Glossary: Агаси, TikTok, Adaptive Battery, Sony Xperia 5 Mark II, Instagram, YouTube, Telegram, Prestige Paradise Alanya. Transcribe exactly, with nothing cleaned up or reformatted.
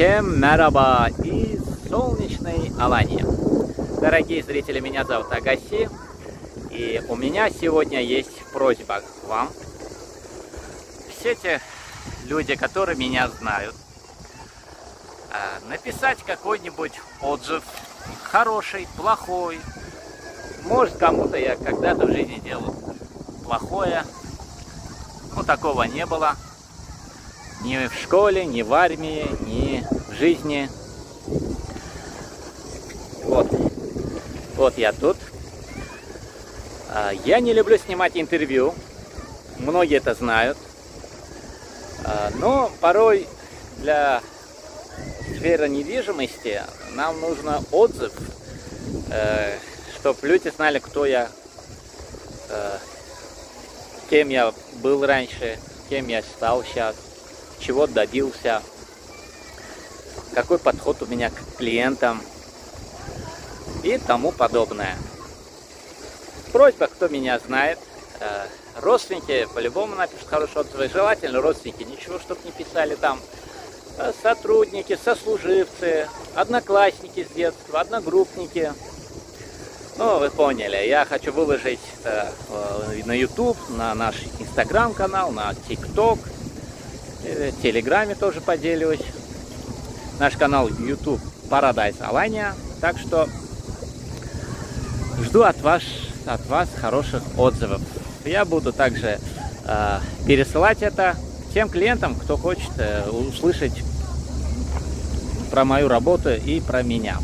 Всем мераба из солнечной Алании. Дорогие зрители, меня зовут Агаси, и у меня сегодня есть просьба к вам. Все те люди, которые меня знают, написать какой-нибудь отзыв, хороший, плохой. Может, кому-то я когда-то в жизни делал плохое, но такого не было. Ни в школе, ни в армии, ни в жизни. Вот. Вот я тут. Я не люблю снимать интервью. Многие это знают. Но порой для сферы недвижимости нам нужно отзыв, чтобы люди знали, кто я, кем я был раньше, кем я стал сейчас, чего добился, какой подход у меня к клиентам и тому подобное. Просьба, кто меня знает, родственники по-любому напишут хорошие отзывы, желательно родственники ничего, чтобы не писали там, сотрудники, сослуживцы, одноклассники с детства, одногруппники. Ну, вы поняли, я хочу выложить на YouTube, на наш Instagram канал, на TikTok, в Телеграме тоже поделюсь. Наш канал YouTube Paradise Алания. Так что жду от вас, от вас хороших отзывов. Я буду также э, пересылать это тем клиентам, кто хочет э, услышать про мою работу и про меня.